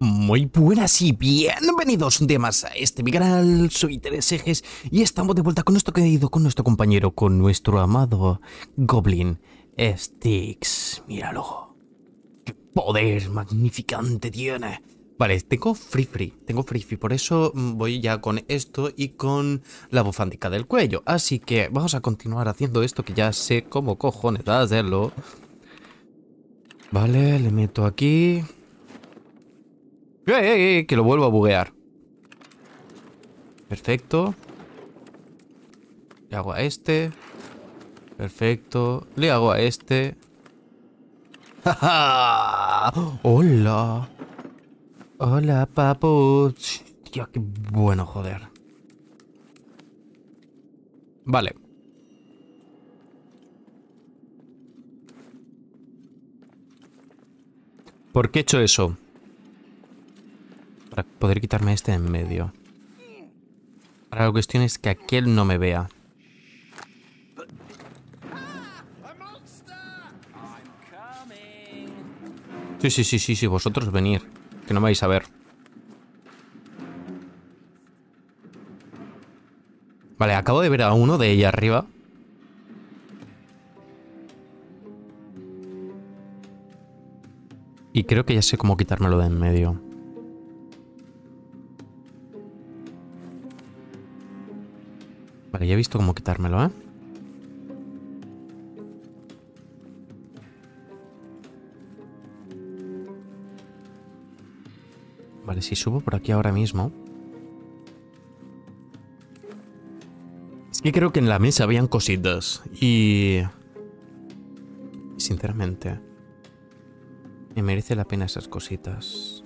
Muy buenas y bienvenidos un día más a este mi canal, soy Tres Ejes y estamos de vuelta con nuestro querido, con nuestro compañero, con nuestro amado Goblin, STYX. Míralo, qué poder magnificante tiene. Vale, tengo free, por eso voy ya con esto y con la bufandica del cuello. Así que vamos a continuar haciendo esto que ya sé cómo cojones hacerlo. Vale, le meto aquí... que lo vuelvo a buguear. Perfecto. Le hago a este. Perfecto. Le hago a este. ¡Ja! ¡Hola! ¡Hola, papu! Tío, qué bueno, joder. Vale. ¿Por qué he hecho eso? Para poder quitarme este en medio. Ahora la cuestión es que aquel no me vea. Sí, vosotros venir, que no me vais a ver. Vale, acabo de ver a uno de ella arriba. Y creo que ya sé cómo quitármelo de en medio. Vale, ya he visto cómo quitármelo, ¿eh? Vale, si subo por aquí ahora mismo... Es que creo que en la mesa habían cositas y... Sinceramente... Me merece la pena esas cositas.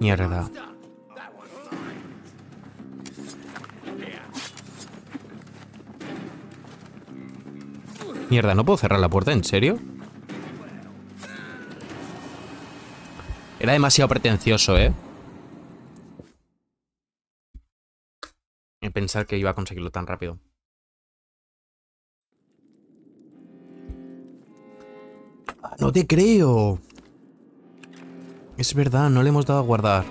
Mierda. Mierda, ¿no puedo cerrar la puerta? ¿En serio? Era demasiado pretencioso, ¿eh? Y pensar que iba a conseguirlo tan rápido. ¡No te creo! Es verdad, no le hemos dado a guardar.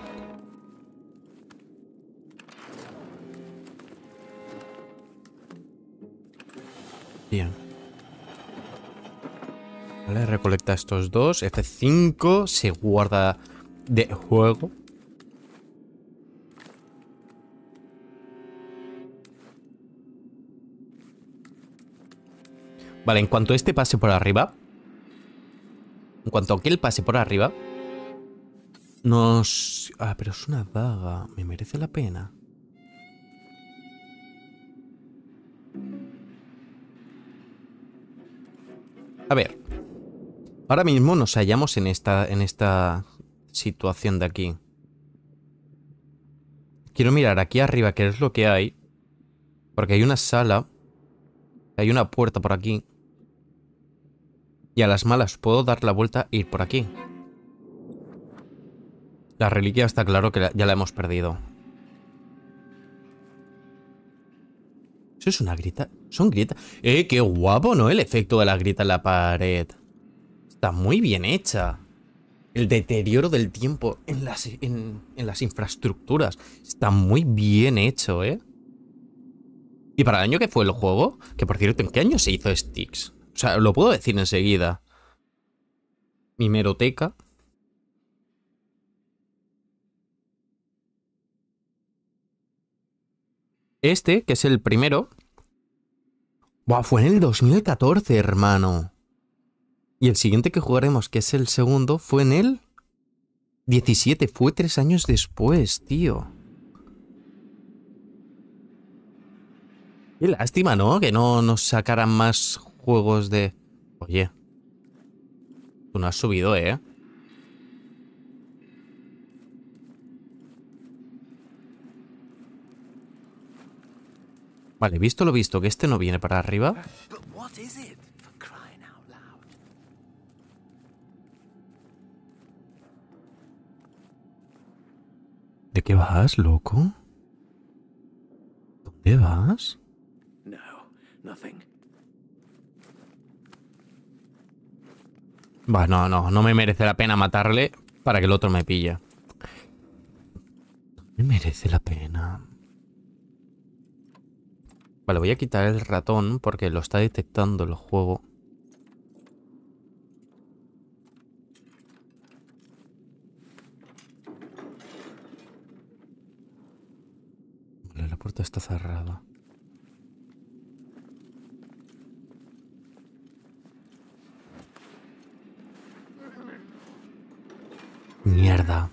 Bien. Vale, recolecta estos dos. F5 se guarda de juego. Vale, en cuanto este pase por arriba. En cuanto a que él pase por arriba. Nos... Ah, pero es una daga. Me merece la pena. A ver. Ahora mismo nos hallamos en esta situación de aquí. Quiero mirar aquí arriba qué es lo que hay. Porque hay una sala. Hay una puerta por aquí. Y a las malas puedo dar la vuelta e ir por aquí. La reliquia está claro que ya la hemos perdido. ¿Eso es una grita? Son grietas. ¡Eh, qué guapo, ¿no? El efecto de la grita en la pared. Está muy bien hecha. El deterioro del tiempo en las infraestructuras. Está muy bien hecho, ¿eh? Y para el año que fue el juego, que por cierto, ¿en qué año se hizo STYX? O sea, lo puedo decir enseguida. Mi meroteca. Este, que es el primero. Buah, fue en el 2014, hermano. Y el siguiente que jugaremos, que es el segundo, fue en el 17. Fue 3 años después, tío. Qué lástima, ¿no? Que no nos sacaran más juegos de... Oye. Tú no has subido, ¿eh? Vale, visto lo visto, que este no viene para arriba. ¿De qué vas, loco? ¿Dónde vas? No, nothing. Bueno, no me merece la pena matarle para que el otro me pille. Me merece la pena. Vale, voy a quitar el ratón porque lo está detectando el juego. Vale, la puerta está cerrada. Mierda.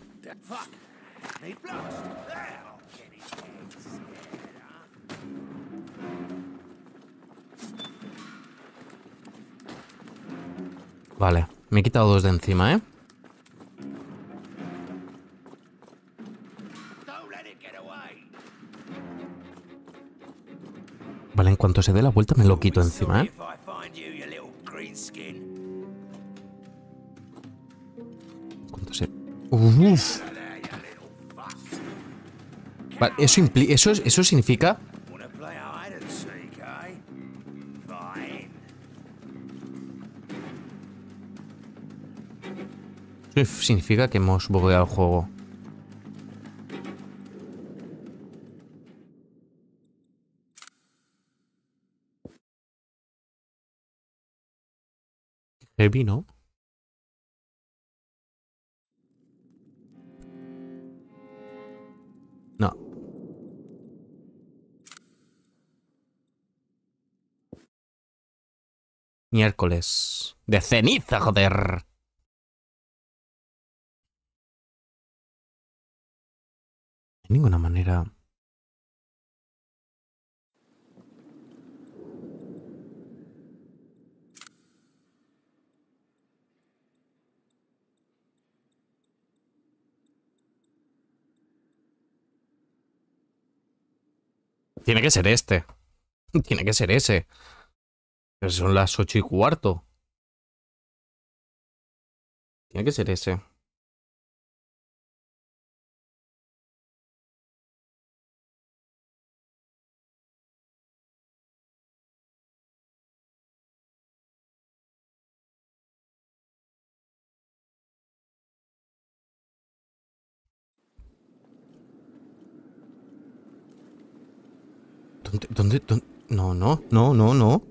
Vale, me he quitado dos de encima, ¿eh? Vale, en cuanto se dé la vuelta me lo quito encima, ¿eh? Uf. Vale, eso significa... Eso significa que hemos bugueado el juego. Heavy, ¿no? No. Miércoles. De ceniza, joder. De ninguna manera. Tiene que ser este. Tiene que ser ese. Pero son las 8:15. Tiene que ser ese. ¿Dónde? No.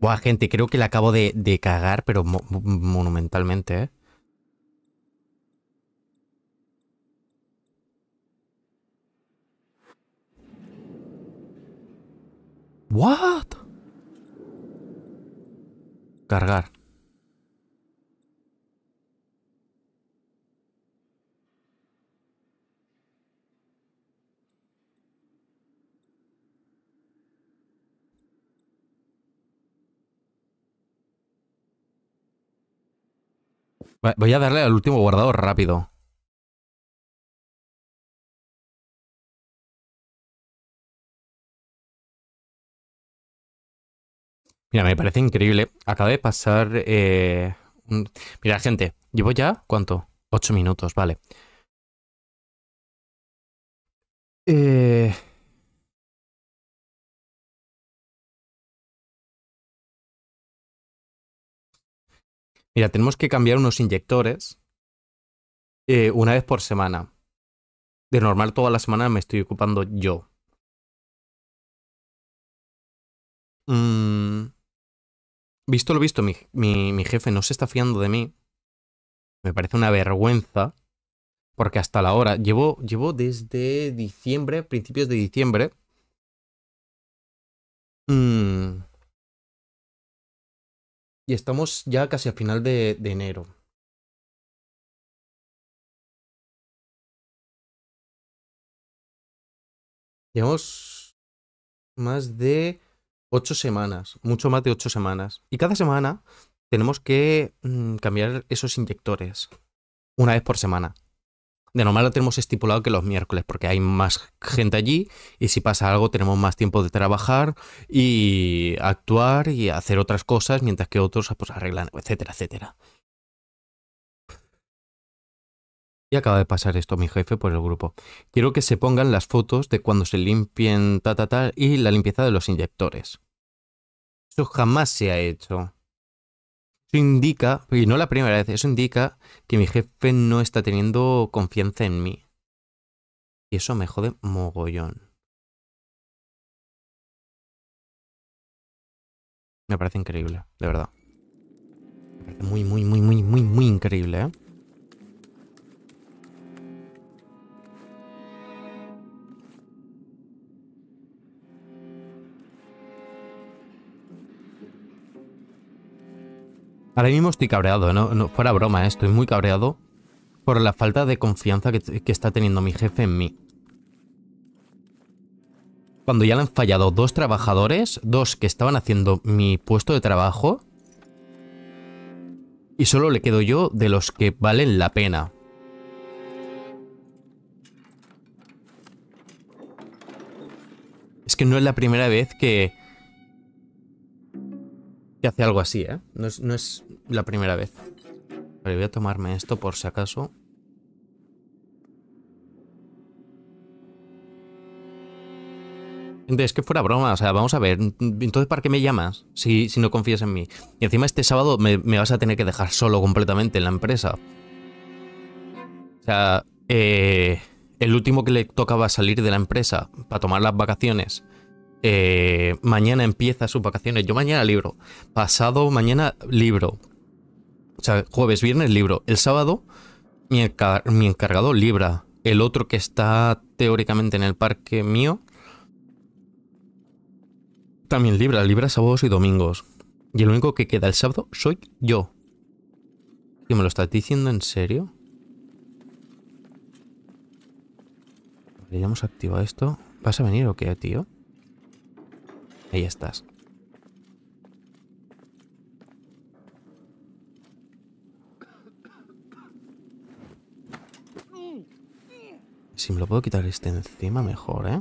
Buah, gente, creo que la acabo de cagar, pero monumentalmente, ¿eh? ¿What? Cargar. Voy a darle al último guardado rápido. Mira, me parece increíble. Acaba de pasar... Mira, gente, llevo ya... ¿Cuánto? 8 minutos, vale. Mira, tenemos que cambiar unos inyectores una vez por semana. De normal, toda la semana me estoy ocupando yo. Visto lo visto, mi jefe no se está fiando de mí. Me parece una vergüenza. Porque hasta la hora... Llevo desde diciembre, principios de diciembre. Y estamos ya casi al final de enero. Llevamos más de 8 semanas, mucho más de 8 semanas. Y cada semana tenemos que cambiar esos inyectores una vez por semana. De normal lo tenemos estipulado que los miércoles, porque hay más gente allí y si pasa algo tenemos más tiempo de trabajar y actuar y hacer otras cosas, mientras que otros pues arreglan, etcétera, etcétera. Y acaba de pasar esto, mi jefe, por el grupo. Quiero que se pongan las fotos de cuando se limpien y la limpieza de los inyectores. Eso jamás se ha hecho. Eso indica, y no la primera vez, eso indica que mi jefe no está teniendo confianza en mí. Y eso me jode mogollón. Me parece increíble, de verdad. Me parece muy, muy, muy, muy, muy, muy increíble, ¿eh? Ahora mismo estoy cabreado, no fuera broma, ¿eh? Estoy muy cabreado por la falta de confianza que está teniendo mi jefe en mí. Cuando ya le han fallado dos trabajadores, dos que estaban haciendo mi puesto de trabajo, y solo le quedo yo de los que valen la pena. Es que no es la primera vez que hace algo así, ¿eh? No es la primera vez. Pero voy a tomarme esto por si acaso. Es que fuera broma, o sea, vamos a ver. Entonces, ¿para qué me llamas si no confías en mí? Y encima este sábado me vas a tener que dejar solo completamente en la empresa. O sea, el último que le tocaba salir de la empresa para tomar las vacaciones. Mañana empieza sus vacaciones. Yo mañana libro. Pasado mañana libro. O sea, jueves, viernes libro. El sábado mi encargado libra. El otro que está teóricamente en el parque mío también libra sábados y domingos. Y el único que queda el sábado soy yo. ¿Y me lo estás diciendo en serio? Vale, ya hemos activado esto. ¿Vas a venir o qué, tío? Ahí estás. Si me lo puedo quitar este encima, mejor, ¿eh?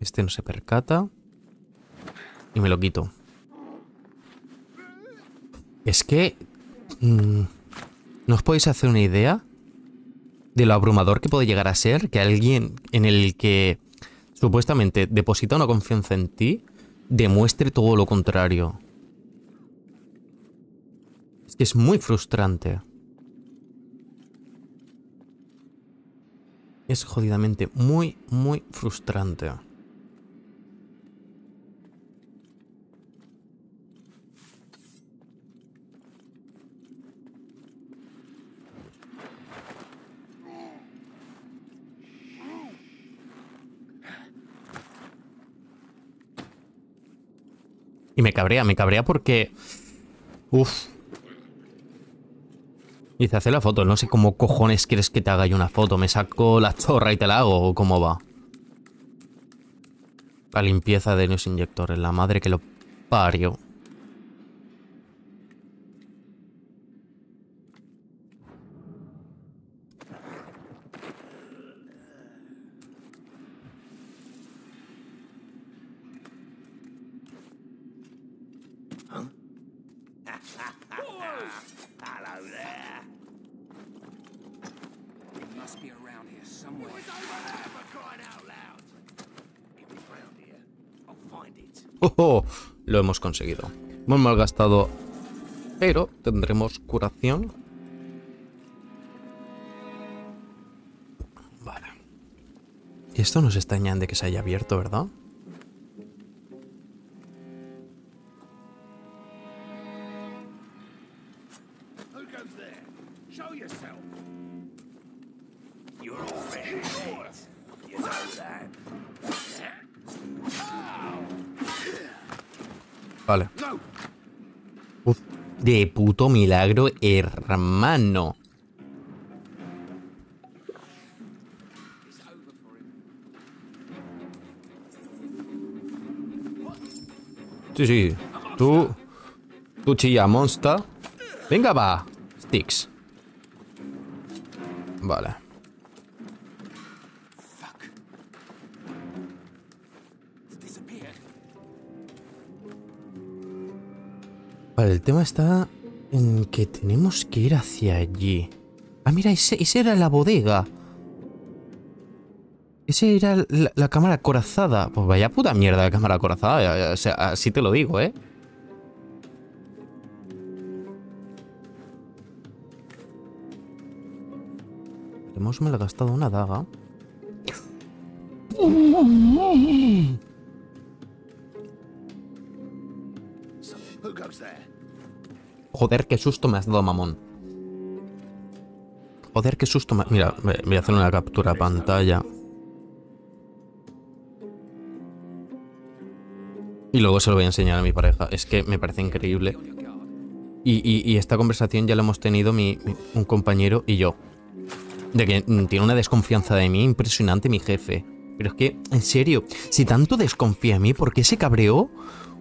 Este no se percata. Y me lo quito. Es que... ¿no os podéis hacer una idea de lo abrumador que puede llegar a ser que alguien en el que supuestamente deposita una confianza en ti demuestre todo lo contrario? Es que es muy frustrante. Es jodidamente muy, muy frustrante. Y me cabrea porque... Uf. Y te hace la foto. No sé cómo cojones quieres que te haga yo una foto. Me saco la chorra y te la hago. ¿O cómo va? La limpieza de los inyectores. La madre que lo parió. Oh, lo hemos conseguido. Hemos malgastado, pero tendremos curación. Vale. Y esto nos extraña de que se haya abierto, ¿verdad? Vale. Uf, de puto milagro, hermano. Sí. Tú chilla, monster. Venga, va. Sticks. Vale. Vale, el tema está en que tenemos que ir hacia allí. Ah, mira, esa era la bodega. Ese era la cámara acorazada. Pues vaya puta mierda la cámara acorazada. O sea, así te lo digo, ¿eh? Hemos mal gastado una daga. Joder, qué susto me has dado, mamón. Joder, qué susto me... Mira, voy a hacer una captura a pantalla. Y luego se lo voy a enseñar a mi pareja. Es que me parece increíble. Y esta conversación ya la hemos tenido un compañero y yo. De que tiene una desconfianza de mí impresionante mi jefe. Pero es que, en serio, si tanto desconfía en mí, ¿por qué se cabreó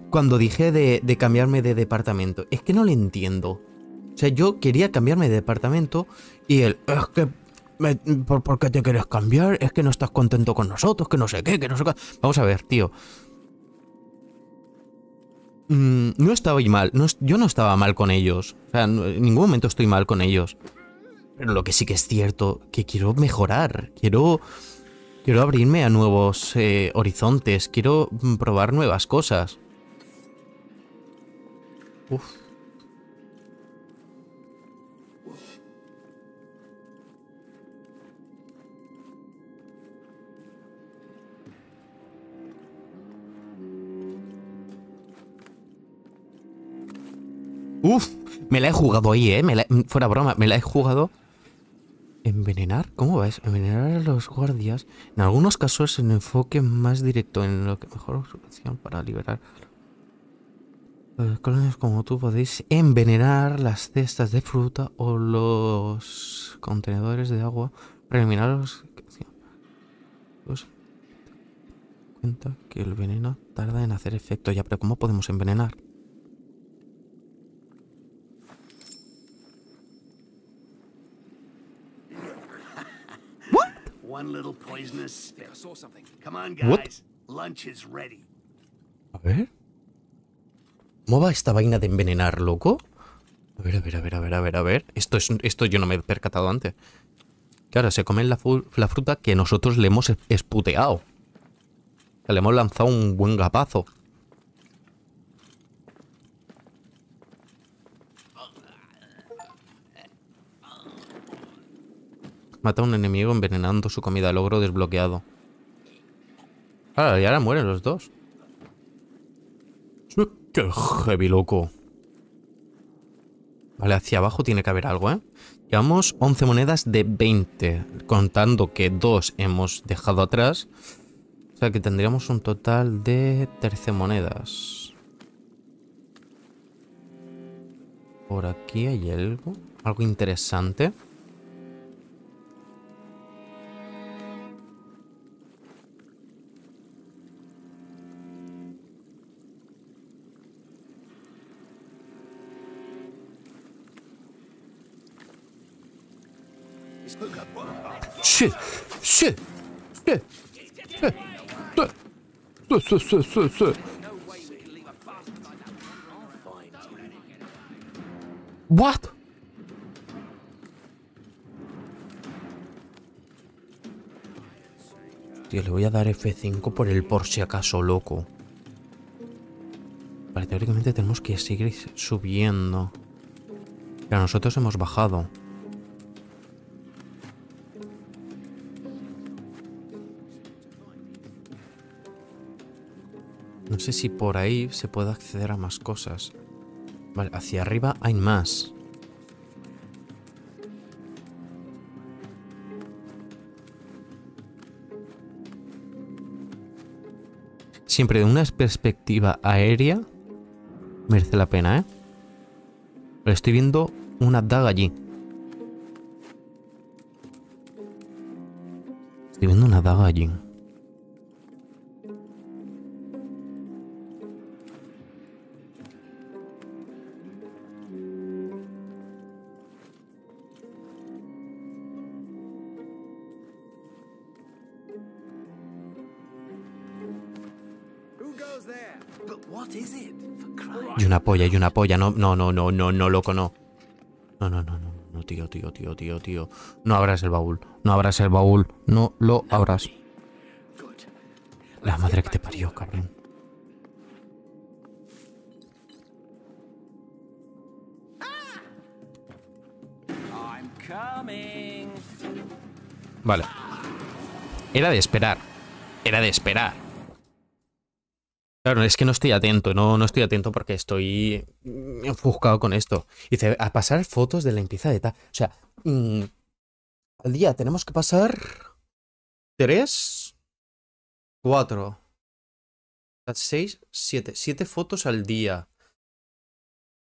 cuando dije de cambiarme de departamento? Es que no lo entiendo. O sea, yo quería cambiarme de departamento y él, es que... ¿Por qué te quieres cambiar? Es que no estás contento con nosotros, que no sé qué, que no sé qué... Vamos a ver, tío. No estaba mal, yo no estaba mal con ellos. O sea, en ningún momento estoy mal con ellos. Pero lo que sí que es cierto, que quiero mejorar. Quiero abrirme a nuevos horizontes. Quiero probar nuevas cosas. Uf. Uf, me la he jugado ahí, fuera broma, me la he jugado. ¿Envenenar? ¿Cómo ves? Envenenar a los guardias. En algunos casos en enfoque más directo, en lo que mejor solución para liberar. Los colonios como tú podéis envenenar las cestas de fruta o los contenedores de agua para eliminar los... Cuenta que el veneno tarda en hacer efecto ya, pero ¿cómo podemos envenenar? A ver. ¿Cómo va esta vaina de envenenar, loco? A ver. Esto yo no me he percatado antes. Claro, se comen la fruta que nosotros le hemos esputeado. Le hemos lanzado un buen gapazo. Mata a un enemigo envenenando su comida. Logro desbloqueado. Claro, y ahora mueren los dos. ¡Qué heavy, loco! Vale, hacia abajo tiene que haber algo, ¿eh? Llevamos 11 monedas de 20. Contando que 2 hemos dejado atrás. O sea que tendríamos un total de 13 monedas. Por aquí hay algo. Algo interesante. Sí. What? Tío, le voy a dar F5 por el por si acaso, loco. Vale, teóricamente tenemos que seguir subiendo. Pero nosotros hemos bajado. No sé si por ahí se puede acceder a más cosas. Vale, hacia arriba hay más. Siempre de una perspectiva aérea merece la pena, ¿eh? Pero estoy viendo una daga allí. Y una polla. No, loco, no. No, tío. No abras el baúl. No lo abras. La madre que te parió, cabrón. Vale. Era de esperar. Era de esperar. Claro, es que no estoy atento. No estoy atento porque estoy enfuscado con esto. Dice, a pasar fotos de limpieza de tal. O sea, al día tenemos que pasar 3, 4, 6, 7 fotos al día.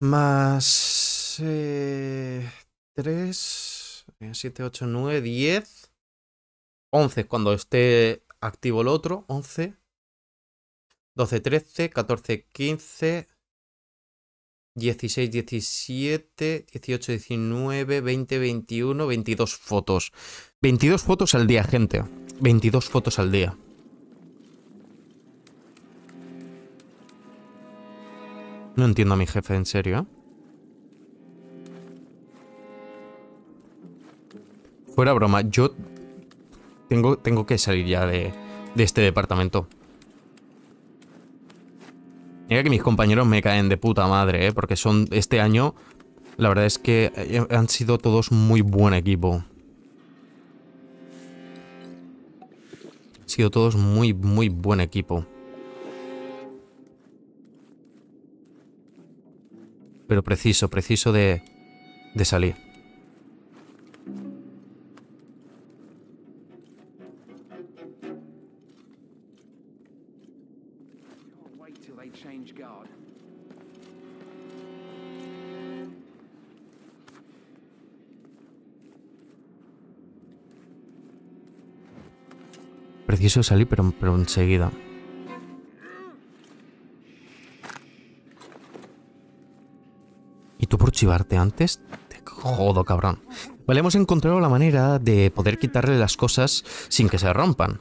Más 3, 7, 8, 9, 10, 11 cuando esté activo el otro, 11, 12, 13, 14, 15, 16, 17, 18, 19, 20, 21, 22 fotos. 22 fotos al día, gente. 22 fotos al día. No entiendo a mi jefe, en serio. Fuera broma, yo tengo que salir ya de este departamento. Mira que mis compañeros me caen de puta madre, ¿eh? Porque son este año, la verdad es que han sido todos muy buen equipo. Han sido todos muy buen equipo. Pero preciso de salir. Preciso salir, pero enseguida. Tú por chivarte antes, te jodo, cabrón. Vale, hemos encontrado la manera de poder quitarle las cosas sin que se rompan.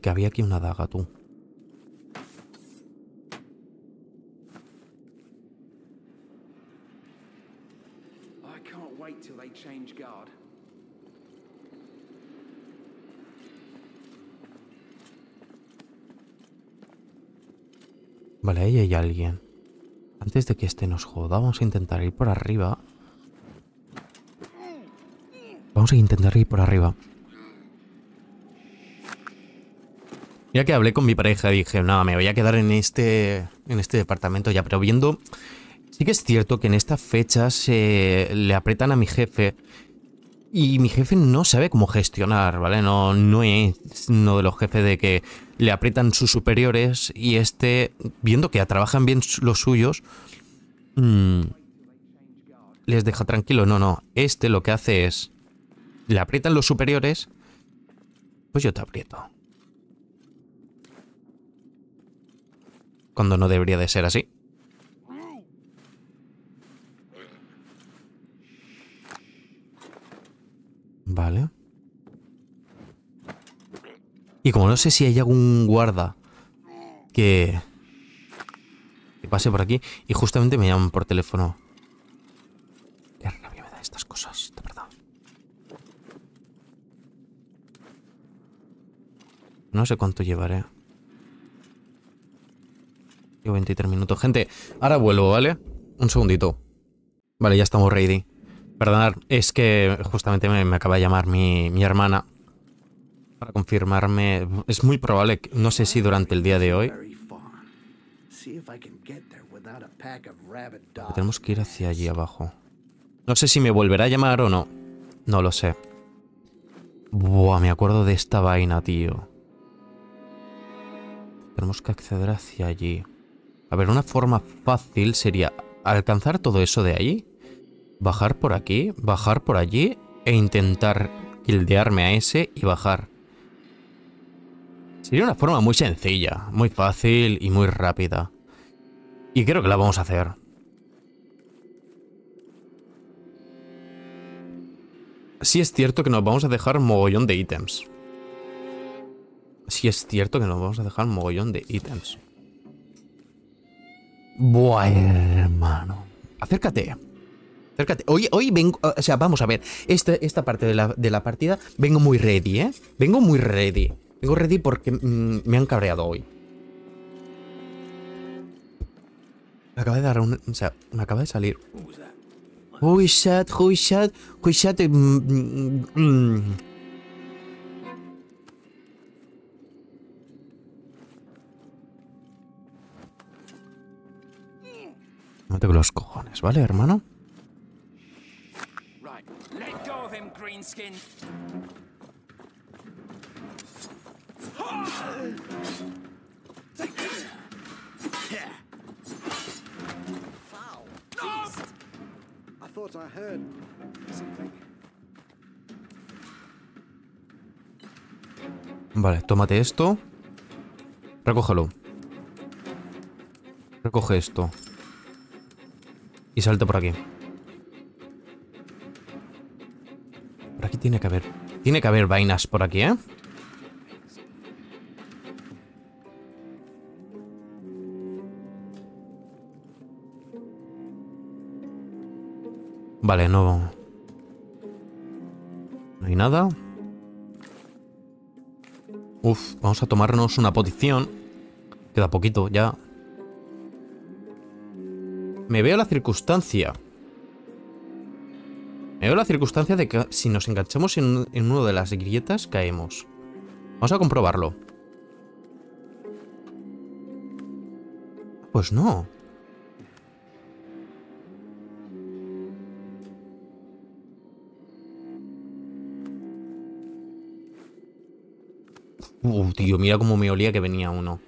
Que había aquí una daga, tú. Vale, ahí hay alguien. Antes de que este nos joda, vamos a intentar ir por arriba. Vamos a intentar ir por arriba. Ya que hablé con mi pareja, dije, no, me voy a quedar en este departamento ya. Pero viendo, sí que es cierto que en estas fechas le apretan a mi jefe. Y mi jefe no sabe cómo gestionar, ¿vale? No es uno de los jefes de que le aprietan sus superiores y este, viendo que trabajan bien los suyos, les deja tranquilo. No, este lo que hace es, le aprietan los superiores, pues yo te aprieto. Cuando no debería de ser así. Vale. Y como no sé si hay algún guarda que pase por aquí. Y justamente me llaman por teléfono. Qué rabia me da estas cosas, de verdad. No sé cuánto llevaré. Llevo 23 minutos. Gente, ahora vuelvo, ¿vale? Un segundito. Vale, ya estamos ready. Perdonad, es que justamente me acaba de llamar mi hermana para confirmarme. Es muy probable, que, no sé si durante el día de hoy. Tenemos que ir hacia allí abajo. No sé si me volverá a llamar o no. No lo sé. Buah, me acuerdo de esta vaina, tío. Tenemos que acceder hacia allí. A ver, una forma fácil sería alcanzar todo eso de ahí. Bajar por aquí, bajar por allí e intentar kildearme a ese y bajar. Sería una forma muy sencilla, muy fácil y muy rápida. Y creo que la vamos a hacer. Sí es cierto que nos vamos a dejar mogollón de ítems. Sí es cierto que nos vamos a dejar mogollón de ítems. Buah, hermano. Acércate. Acércate. Hoy vengo... O sea, vamos a ver. Esta parte de la partida vengo muy ready, ¿eh? Vengo muy ready. Vengo ready porque me han cabreado hoy. Me acaba de dar un... O sea, me acaba de salir... Who is that? No tengo los cojones, ¿vale, hermano? Vale, tómate esto. Recógelo. Recoge esto. Y salta por aquí. Por aquí tiene que haber... Tiene que haber vainas por aquí, ¿eh? Vale, no... No hay nada. Uf, vamos a tomarnos una potición. Queda poquito ya. Me veo la circunstancia de que si nos enganchamos en una de las grietas caemos. Vamos a comprobarlo. Pues no. Tío, mira cómo me olía que venía uno.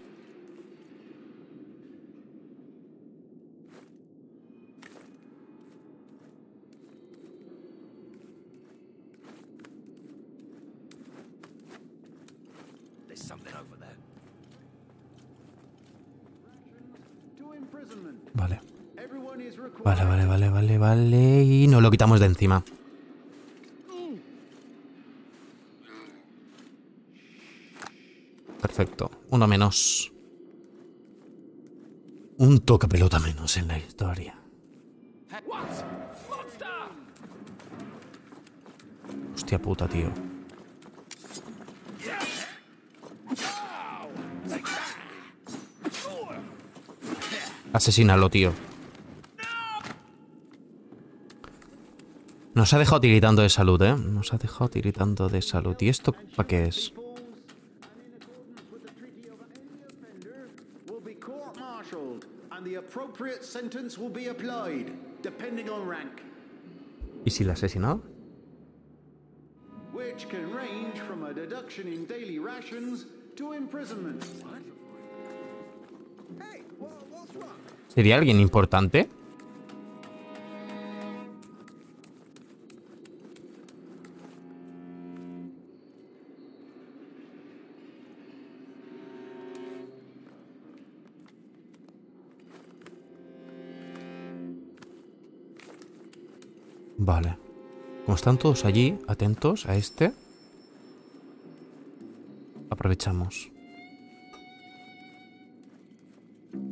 Vale. Vale. Y nos lo quitamos de encima. Perfecto. Uno menos. Un toque pelota menos en la historia. Hostia puta, tío. Asesínalo, tío. Nos ha dejado tiritando de salud, ¿eh? Nos ha dejado tiritando de salud. ¿Y esto para qué es? ¿Y si la ha asesinado? ¿Sería alguien importante? Vale. Como están todos allí, atentos a este. Aprovechamos.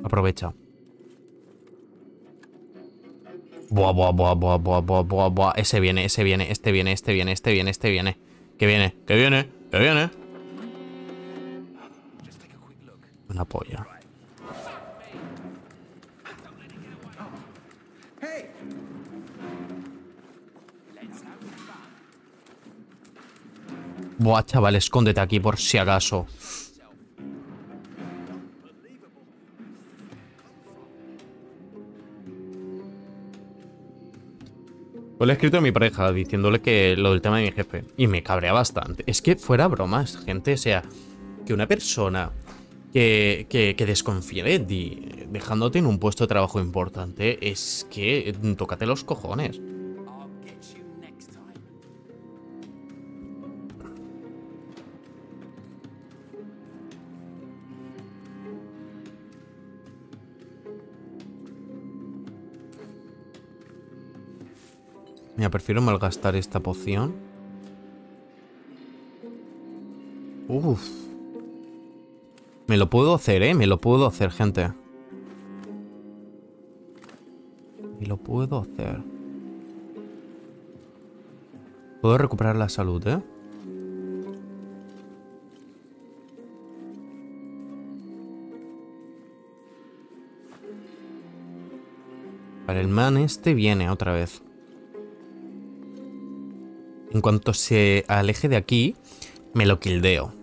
Aprovecha. Buah. Este viene. Que viene. Una polla. Buah, chaval, escóndete aquí por si acaso. Pues le he escrito a mi pareja diciéndole que lo del tema de mi jefe. Y me cabrea bastante. Es que fuera bromas, gente. O sea, que una persona que desconfíe de ti, dejándote en un puesto de trabajo importante, es que tócate los cojones. Mira, prefiero malgastar esta poción. Uff. Me lo puedo hacer, ¿eh? Me lo puedo hacer, gente. Me lo puedo hacer. Puedo recuperar la salud, ¿eh? Vale, el man este viene otra vez. En cuanto se aleje de aquí, me lo kildeo.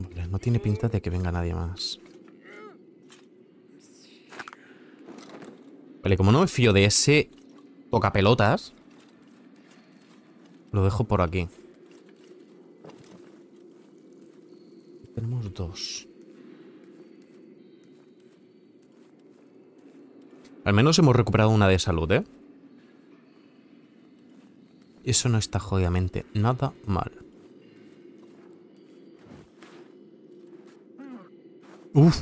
Vale, no tiene pinta de que venga nadie más. Vale, como no me fío de ese tocapelotas, lo dejo por aquí. Tenemos dos. Al menos hemos recuperado una de salud, ¿eh? Eso no está jodidamente nada mal. Uf.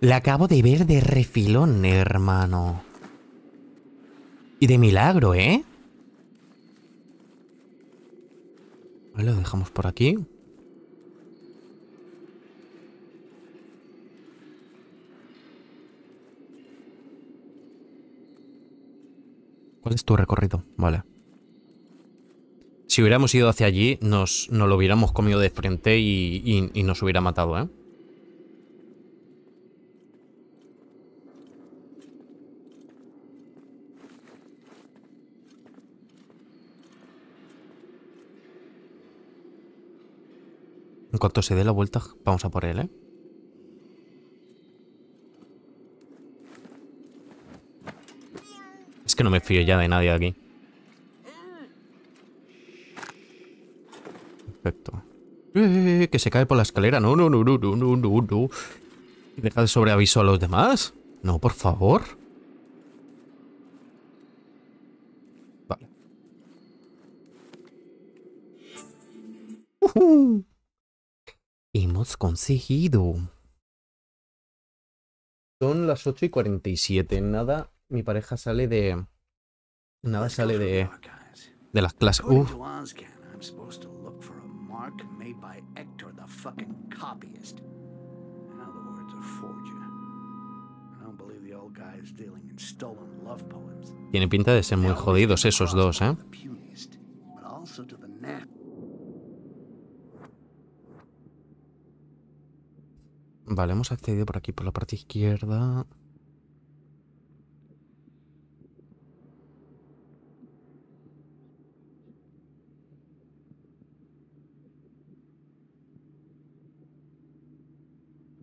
La acabo de ver de refilón, hermano. Y de milagro, ¿eh? Vale, lo dejamos por aquí. ¿Cuál es tu recorrido? Vale. Si hubiéramos ido hacia allí, nos lo hubiéramos comido de frente y nos hubiera matado, ¿eh? En cuanto se dé la vuelta, vamos a por él, ¿eh? Es que no me fío ya de nadie de aquí. Perfecto. Que se cae por la escalera. No, no, no, no, no, no, no. Deja de sobreaviso a los demás. No, por favor. Vale. Hemos conseguido. Son las 8:47. Nada. Mi pareja sale de... Nada, sale de las clases. Tiene pinta de ser muy jodidos esos dos, ¿eh? Vale, hemos accedido por aquí, por la parte izquierda.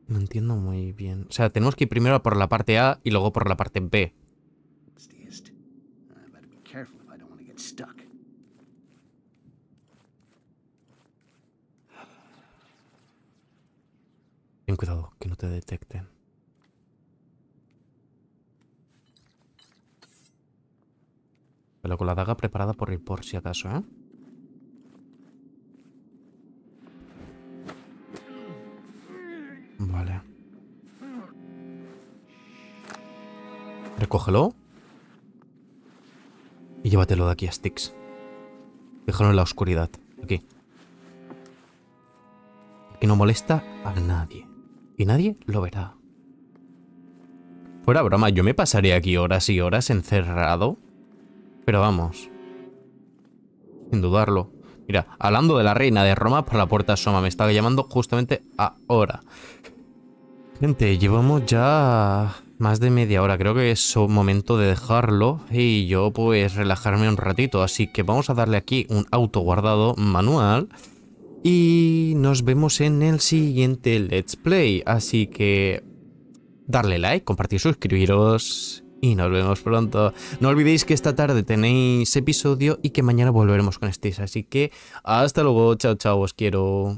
No entiendo muy bien. O sea, tenemos que ir primero por la parte A y luego por la parte B. Ten cuidado, que no te detecten. Pero con la daga preparada por ir por si acaso, ¿eh? Vale. Recógelo. Y llévatelo de aquí a Styx. Déjalo en la oscuridad. Aquí. Que no molesta a nadie. Y nadie lo verá. Fuera broma, yo me pasaría aquí horas y horas encerrado. Pero vamos. Sin dudarlo. Mira, hablando de la reina de Roma, por la puerta asoma. Me estaba llamando justamente ahora. Gente, llevamos ya más de media hora. Creo que es momento de dejarlo y yo pues relajarme un ratito. Así que vamos a darle aquí un auto guardado manual. Y nos vemos en el siguiente Let's Play. Así que darle like, compartir, suscribiros y nos vemos pronto. No olvidéis que esta tarde tenéis episodio y que mañana volveremos con STYX. Así que hasta luego, chao, chao, os quiero.